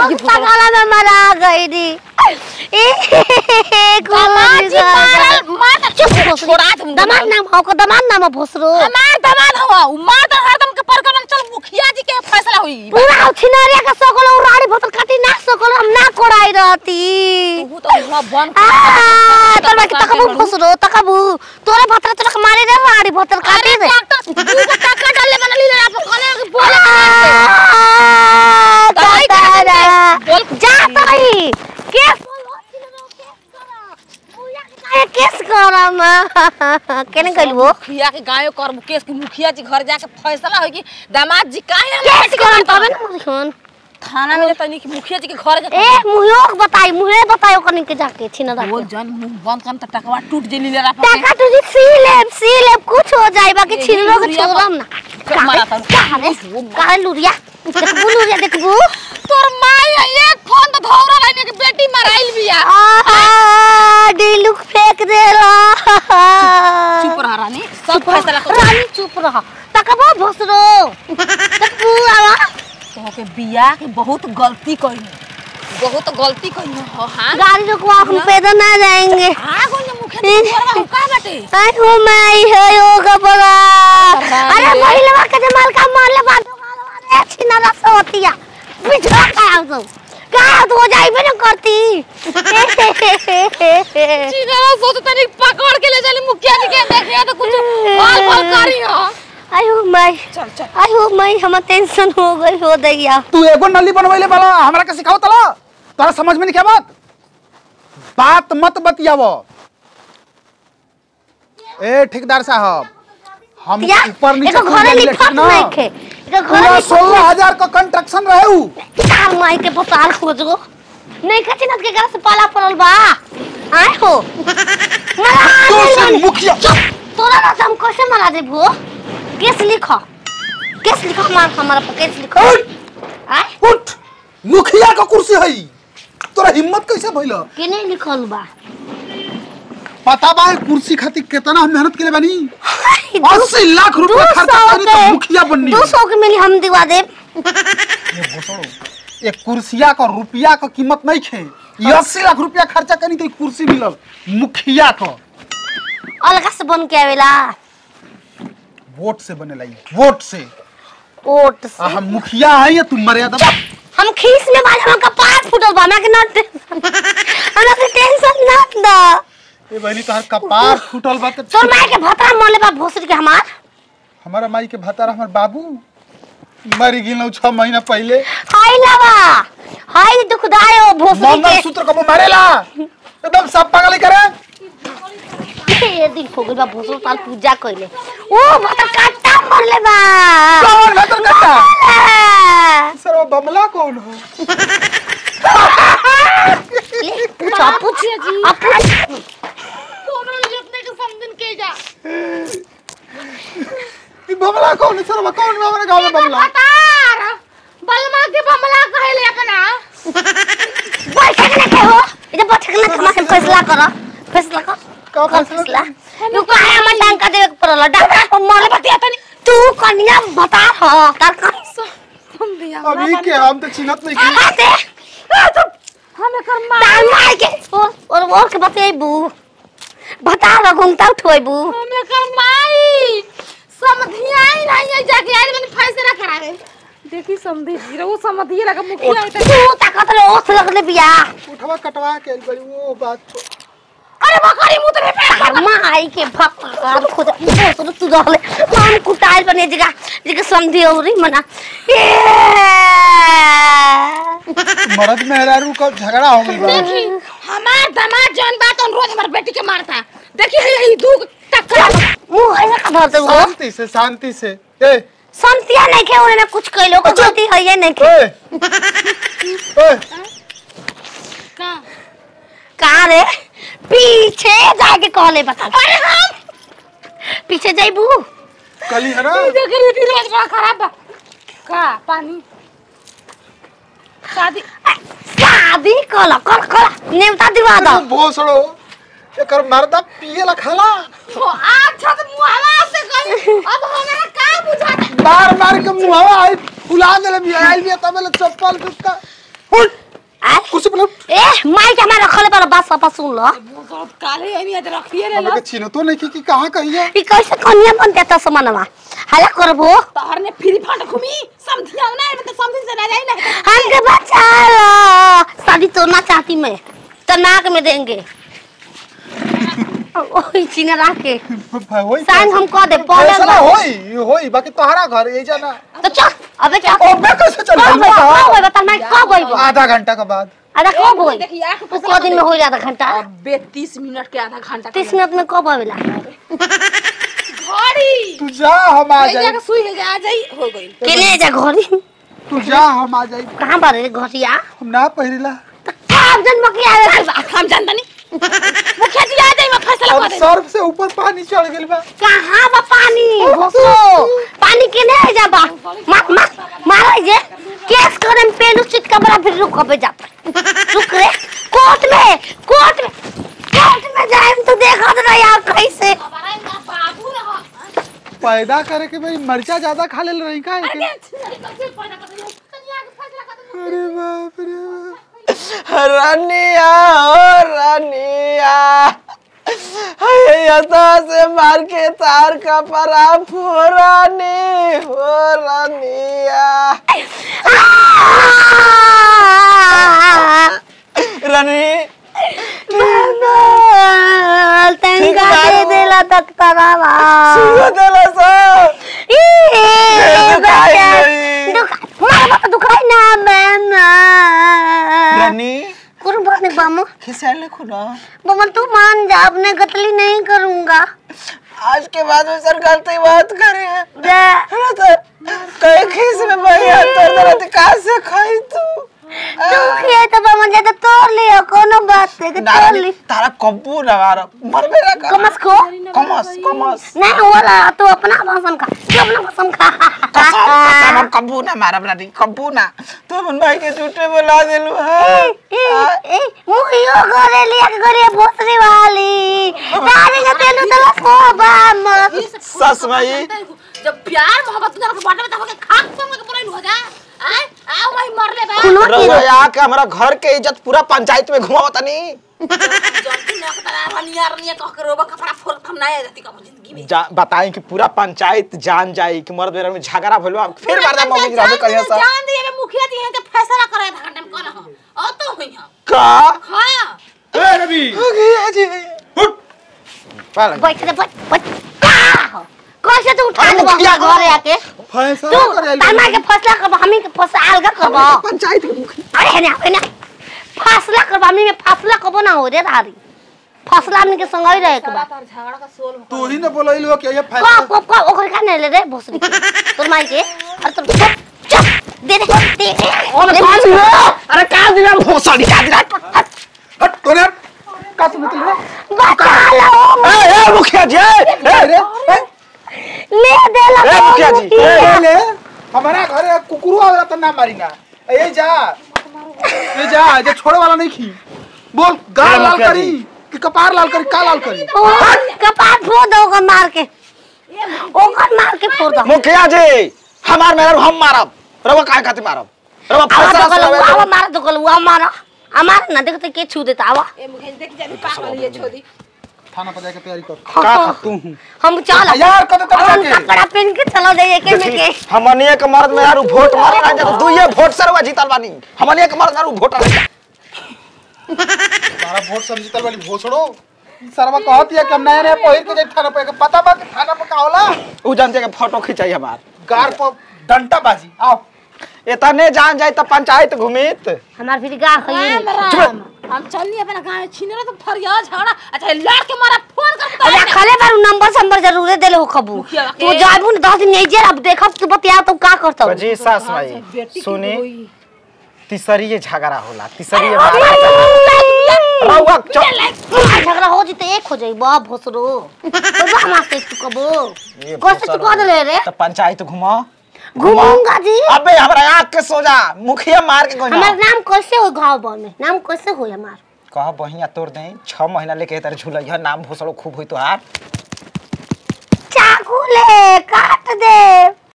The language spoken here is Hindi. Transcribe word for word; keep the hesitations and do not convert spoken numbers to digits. मरा गई थी। छोड़ा तुम दमाद नाम हो को दमाद नाम हो भोसरो हमार दमाद हो उमा तो हरदम के प्रकरण चल मुखिया जी के फैसला हुई पूरा उछिनरिया का सकल उराड़ी भोतर खाती ना सकल हम ना कोराई रहती तू तो हुआ बन तोर बाकी तकबू भोसरो तकबू तोरे भोतर तक मारे रे उराड़ी भोतर खाती रे तू का टका डाल ले बनली रे आप खाने बोला बोल जा तई केस केस करना केने कइलबो खिया के गायो कर केस के मुखिया जी घर जाके फैसला होई कि दामाद जी काहे हम केस करन तबे न थाना में तनी कि मुखिया जी के घर के ए मुहियोक बताई मुहे बतायो कने के जाके छी न वो जन मुंह बंद करन त टकवा टूट जेली ले रापा टका टूट जी सी लेब सी लेब कुछ हो जाई बाकी छिलरो के छोड़म ना मारा त काहे काहे लुरिया देखबू लुरिया देखबू तोर माई एक फोन तो धौरा लाने के बेटी मराइल बिया चुप रहा रानी सब फैसला कर रानी चुप रहा तकबो भोसरो तकबू आला तोके बिया के बहुत गलती कइनी बहुत गलती कइनी हो हां गाड़ी रुकवा हम पैदल ना जाएंगे हां कोने मुखे तोरवा हो का बाटे आई हो माई हो गबला अरे महिलावा के माल का मारले बाद वाला अच्छी ना रस होतिया बिछा का आओ का तो जाई बे न करती चिगरा सोच तनी पकड़ के ले जाली मुखिया जी के देखिया तो कुछ बाल बाल करी हो आयो माई चल चल आयो माई हम टेंशन हो गई हो दैया तू एगो नली बनवैले वाला हमरा के सिखाओ तला तोरा समझ में नहीं क्या बात बात मत बतियावो ए ठेकेदार साहब हम ऊपर नीचे घरे लिखत नहीं के एक घरे सोलह हज़ार का कंस्ट्रक्शन रहू कार माई के पताल खोजो नहीं कछि न के घर से पाला पड़ल बा आए हो मरा तू से मुखिया तोरा ना हम कैसे मरा देबो केस लिखो केस लिखो हमार हमारा केस लिखो आए उठ मुखिया का कुर्सी है तोरा हिम्मत कैसे भइल के नहीं लिखल बा पता बा कुर्सी खातिर कितना मेहनत करे बानी अस्सी लाख रुपया खर्चा करी तो मुखिया बननी दो सौ के मिली हम दिवा दे ये भोसड़ो एक कुर्सिया का रुपया का कीमत नहीं छे अस्सी लाख रुपया खर्चा करी तो कुर्सी मिलल मुखिया का अलग से बन के आवेला वोट से बनेला वोट से वोट से हम मुखिया है या तुम मर्यादा हम खीस में वाला का पांच फुटल बाना के नट हमरा से टेंशन नत दा ए बहनी तोहर कपार फुटल बा तोर माई के भतार मले बा भोसड़ी के हमार हमरा माई के भतार हमर बाबू मरी गेलौ छह महीना पहले हाय लावा हाय दुखदाय हो भोसड़ी के मंगल सूत्र कबो मारेला एकदम सब पागल करे ए दिन हो गेल बा भोसड़ी पाल पूजा कइले ओ भतार काटा मरले बा कौन भतार काटा सर वो बमला कौन हो आप पूछ जी आप पूछ ई बमला कौन सरवा कौन हमरा गांव में बमला भतार बलमा के बमला कहले अपना बैठ के के हो इधर बैठ के हमरा से फैसला करो फैसला कर का फैसला तू काहे हमरा डांका देवे परला डांका को मले बतिया तनी तू कन्या भतार हो तार कस हम दिया अभी के हम तो चिन्हत नहीं की हम कर मार के और और और के बतेबू बता लो घुमता उठबू हमें का माई समधियाई नहीं है जाके यार मैंने फैसला करावे देखी समधि जीरो समधि लगा मुखिया तू ताकत ले ओस लगले बिया उठवा कटवा के गई वो बात तो अरे बकरी मुंह तेरे पे माई के भगवान खुद तो तू डाले हम कुटाई बने जगह जगह समधि औरी मना मर्द मेहरारू का झगड़ा हो गइल देखी हमार दामाद जान बात उन रोज हमार बेटी के मारता देखी है दू टक्कर मुंह है का भरते हो शांति से शांति से ए शांतिया नहीं के उन्होंने कुछ कहलो को गलती है ये नहीं के ए का का रे पीछे जाके कहले बता अरे हम पीछे जाईबू कली है ना देखरी भी रोज बड़ा खराब बा का पानी शादी शादी कला कला कला नेमता दिवा दा भोसड़ो एकर मर्दा पिए ला खाला ओ अच्छा तो मुहावा से करी अब हमरा का बुझाता मार मार के मुहावा आई फुला देले भी आइल भी तबे चप्पल टुक्का हट कुर्सी पर ए माइक हमरा रखले पर बात सब सुन ल सब काले हम याद रखिए रे लगे छीनो तो नहीं की, की कहां कहिए ई कैसे कन्या बन देता समानवा हला करबो तोहर ने फ्री फंड घुमी समझिया ना तो समझ से ना जाई ना हमके बचाओ शादी तोड़ना चाहती मैं तो नाक में देंगे ओई चीना राखे सांग हम कह दे पहले होई होई बाकी तोहरा घर ए जाना तो चल अबे चल ओबे कैसे चल भाई बता मैं कब होई आधा घंटा के बाद आधा कब होई कितना दिन में हो जाता घंटा अबे तीस मिनट के आधा घंटा तीस मिनट में कब होवेला घड़ी तू जा हम आ जाई जाके सुई जा आ जाई हो गई के ले जा घड़ी तू जा हम आ जाई कहां बारे घड़िया हम ना पहिरेला हम जन्म के आवे हम जानतनी मुखिया जी आ जाई मैं फैसला कर दे सर्फ से ऊपर पानी चढ़ गेल बा कहां बा पानी ओसो पानी के नहीं जाबा मत मत मारा जे केस करन पेनु चिटका बड़ा फिर रुक पे जा रुक रे कोर्ट में कोर्ट में कोर्ट में जाएम तो देखा तो यार कैसे बाबू रह पैदा करे के भाई मर्चा ज्यादा खा ले रही का है अरे बाप रे रानिया ओ रानिया यहाँ से मार के तार का परा फुरानी हो रानिया रानी तंगा दे देला तक तरावा सुन देला सो ई दुखाई दुखाई ना मैं रानी कुछ बात नहीं बामू खिसाले खुदा बमन तू मान जा अब मैं गलती नहीं करूंगा आज के बाद वो सर गलती बात करे है कई खिस में भाई तोर दरद कास से खाई तू तू किए तो बमन जा तो तोड़ लियो कोनो बात से तोड़ ली तारा कंपू नवार मर मेरा कमस को कमस कमस नहीं होला तू अपना भाषण का तू अपना भाषण का कसम कंपू ना मारब ना कंपू ना तू मन भाई के झूठे बोला देलू है मुखियो करे लिया करे भोसरी वाली तारे के तेलू तला कोबा मत सस भाई जब प्यार मोहब्बत ना बाटे में तब के खाक तुम के पुराई हो जा आय आओ भाई मरले बा रया के हमरा घर के इज्जत पूरा पंचायत में घुमाओ तनी जल्दी ना करा नियार निया कह के रोबा कपड़ा फोड़ हम ना जाती का जिंदगी में बताई कि पूरा पंचायत जान जाई कि मर्द बेरा में झगड़ा भइलो फिर मर्दा मम्मी रहबे करिया सा जान दिए मुखिया जी के फैसला करे घंटा में कोन हो तो होई का हां ए रवि मुखिया जी उठ पाला बैठ दे बैठ बैठ का कैसे तू उठा ले मुखिया घर आके फैसला करे ताना के फैसला करब हमी के फैसला अलग करब पंचायत के मुखिया अरे ना ना फैसला करब हमी में फैसला कबो ना हो रे रारी फैसला हमनी के संगई रहे के बात झगड़ा का सोल तू ही ना बोलइलो कि ये फैसला को को ओकर का नहीं ले रे भोसड़ी तोर माई के और तोर चुप दे दे दे अरे काज हो अरे काज दिया भोसड़ी काज दिया हट तोने कास मतलब बता लो ए मुखिया जी ए ले देला ए मुखिया जी ले हमारा घर कुकुर आवे त ना मारिना ए जा ए जा जे छोड़े वाला नहीं खी बोल गाल लाल करी कि कपार लाल करी का लाल करी कपार फोड़ दोगा मार के ओकर मार के फोड़ दो मुखिया जी हमार मेहर हम मारब रवा काय खातिर मारब रवा फैसला करब मार दो गलवा मारा हमार ना देखते के छू देता आवा ए मुखिया जी देख जा पागल ये छोड़ी थाना पर जाके तैयारी कर का तू हम चल यार कदे तक कपड़ा पहन के चलो जाइए के में के हमनिया के मर्द में यार वोट मारना जा दुइये वोट सरवा जीतल बानी हमनिया के मर्द यार वोट आले सारा वोट सब जीतल वाली भोसड़ो सरवा कहतिया कि हम नया नया पहिर के जाई थाना पर पता बा थाना पर का होला उ जानते के फोटो खिचाई हमार गार पर डंटा बाजी आओ एतने जान जाए त पंचायत घुमित हमार भी गा खई हम चलनी अपना गांव छिनरा तो फरिया झगड़ा अच्छा लड़ के मारा फोन करता है खाले बार नंबर नंबर जरूर देले हो खबू तो जाबू न दस दिन नहीं जे अब देखब तू बतिया तो का करतौ जी सास भाई सुने तीसरी ये झगड़ा होला तीसरी ये रउवा झगड़ा हो जते एक हो जाई बा भोसरो तो हमरा से तू कबो कैसे तू कह दे रे तो पंचायत घुमा घुमूंगा जी अबे हमरा आंख के सोजा मुखिया मार के कोई हमर नाम कैसे हो गांव बन में नाम कैसे हो हमार कह बहिया तोड़ दे छह महीना लेके तेरे झुलैया नाम भोसड़ो खूब होई तोहार चाकू ले काट दे